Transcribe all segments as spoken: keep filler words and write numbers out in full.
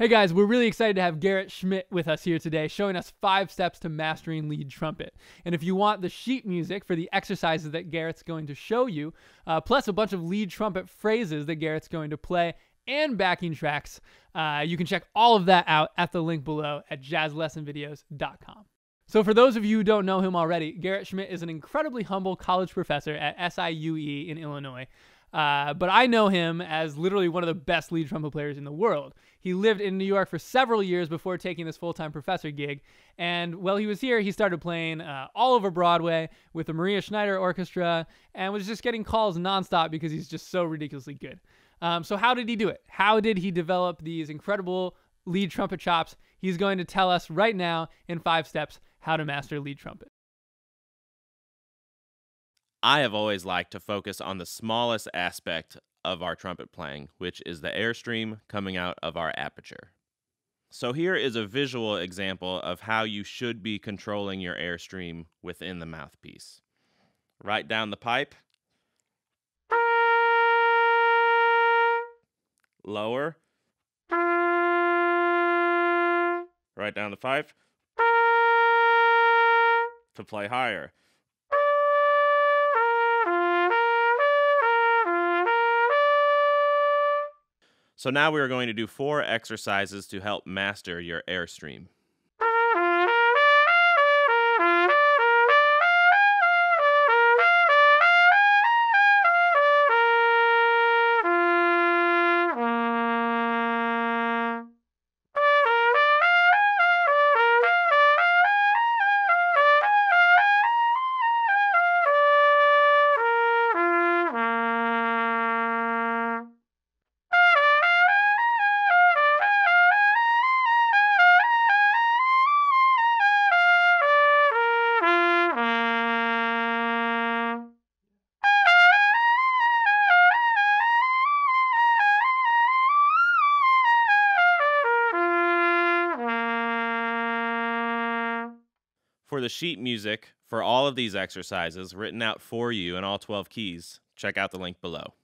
Hey guys, we're really excited to have Garrett Schmidt with us here today, showing us five steps to mastering lead trumpet. And if you want the sheet music for the exercises that Garrett's going to show you, uh, plus a bunch of lead trumpet phrases that Garrett's going to play, and backing tracks, uh, you can check all of that out at the link below at jazz lesson videos dot com. So for those of you who don't know him already, Garrett Schmidt is an incredibly humble college professor at S I U E in Illinois. Uh, but I know him as literally one of the best lead trumpet players in the world. He lived in New York for several years before taking this full-time professor gig. And while he was here, he started playing uh, all over Broadway with the Maria Schneider Orchestra and was just getting calls nonstop because he's just so ridiculously good. Um, so how did he do it? How did he develop these incredible lead trumpet chops? He's going to tell us right now in five steps how to master lead trumpet. I have always liked to focus on the smallest aspect of our trumpet playing, which is the airstream coming out of our aperture. So here is a visual example of how you should be controlling your airstream within the mouthpiece. Right down the pipe, lower, right down the pipe, to play higher. So now we are going to do four exercises to help master your airstream. For the sheet music for all of these exercises written out for you in all twelve keys, check out the link below.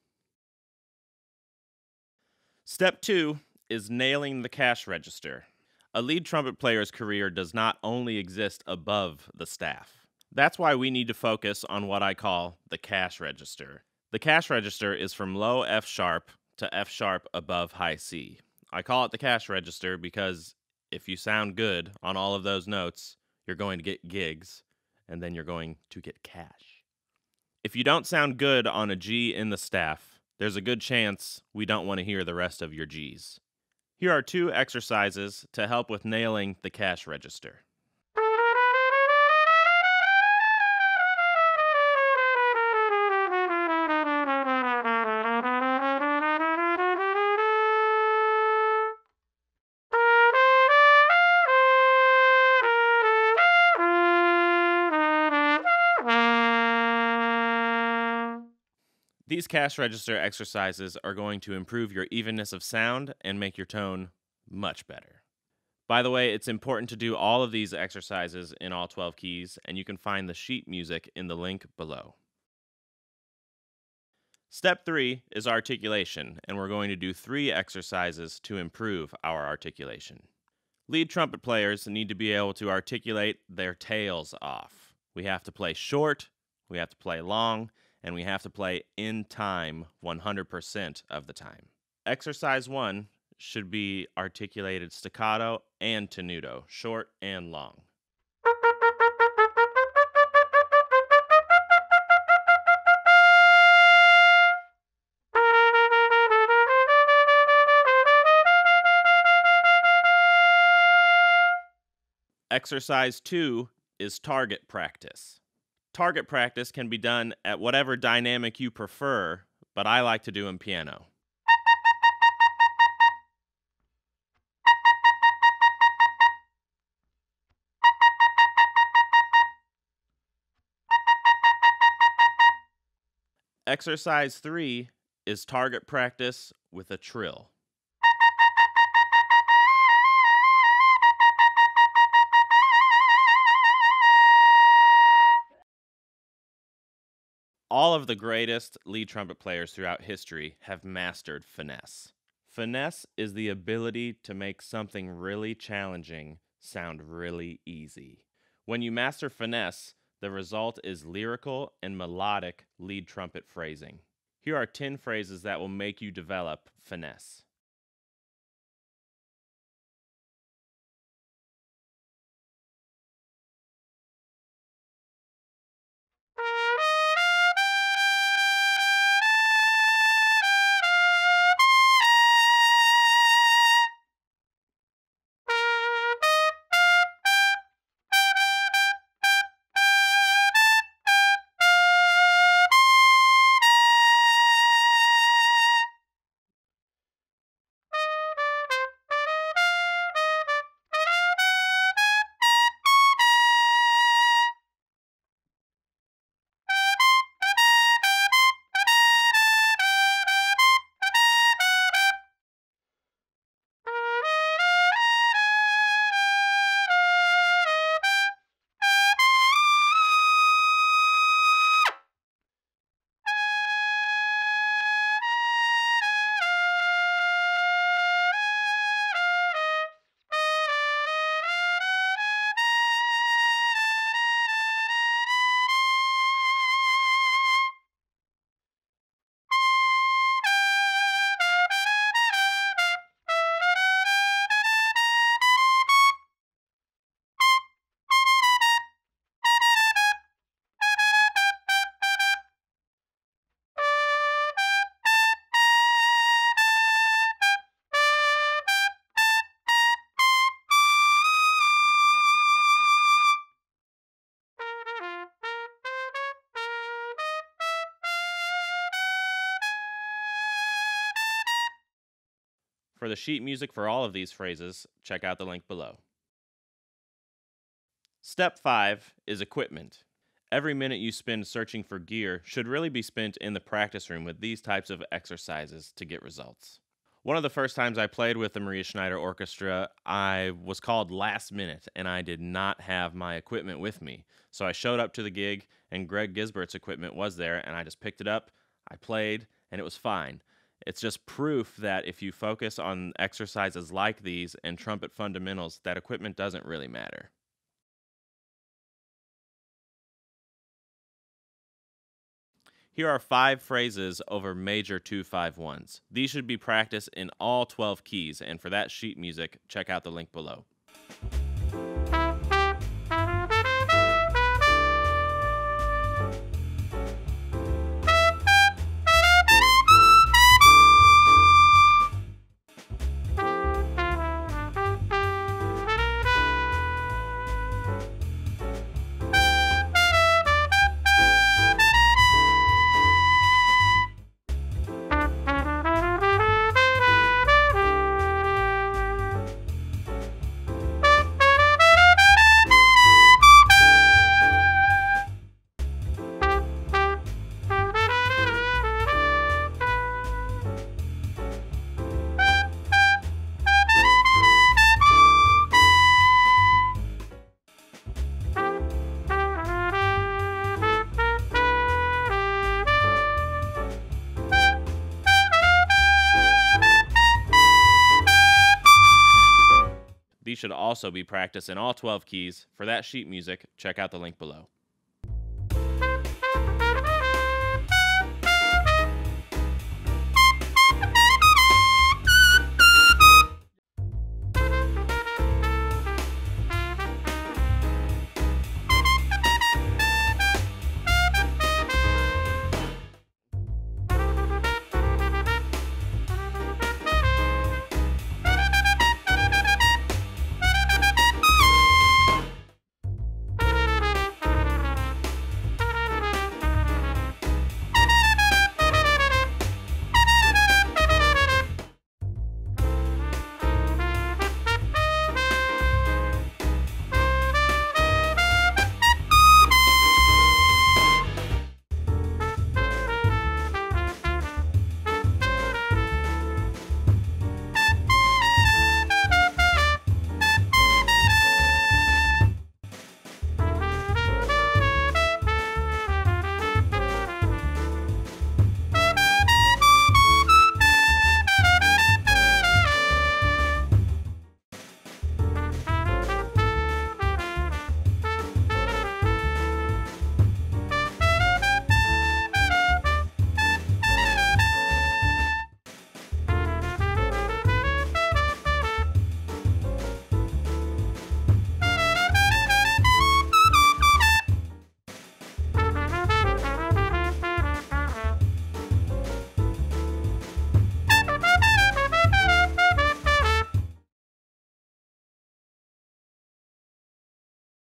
Step two is nailing the cash register. A lead trumpet player's career does not only exist above the staff. That's why we need to focus on what I call the cash register. The cash register is from low F sharp to F sharp above high C. I call it the cash register because if you sound good on all of those notes, you're going to get gigs, and then you're going to get cash. If you don't sound good on a G in the staff, there's a good chance we don't want to hear the rest of your Gs. Here are two exercises to help with nailing the cash register. These cash register exercises are going to improve your evenness of sound and make your tone much better. By the way, it's important to do all of these exercises in all twelve keys, and you can find the sheet music in the link below. Step three is articulation, and we're going to do three exercises to improve our articulation. Lead trumpet players need to be able to articulate their tails off. We have to play short, we have to play long, and we have to play in time one hundred percent of the time. Exercise one should be articulated staccato and tenuto, short and long. Exercise two is target practice. Target practice can be done at whatever dynamic you prefer, but I like to do in piano. Exercise three is target practice with a trill. All of the greatest lead trumpet players throughout history have mastered finesse. Finesse is the ability to make something really challenging sound really easy. When you master finesse, the result is lyrical and melodic lead trumpet phrasing. Here are ten phrases that will make you develop finesse. For the sheet music for all of these phrases, check out the link below. Step five is equipment. Every minute you spend searching for gear should really be spent in the practice room with these types of exercises to get results. One of the first times I played with the Maria Schneider Orchestra, I was called last minute and I did not have my equipment with me. So I showed up to the gig and Greg Gisbert's equipment was there and I just picked it up, I played, and it was fine. It's just proof that if you focus on exercises like these and trumpet fundamentals, that equipment doesn't really matter. Here are five phrases over major two five ones. These should be practiced in all twelve keys, and for that sheet music, check out the link below. Should also be practiced in all twelve keys. For that sheet music, check out the link below.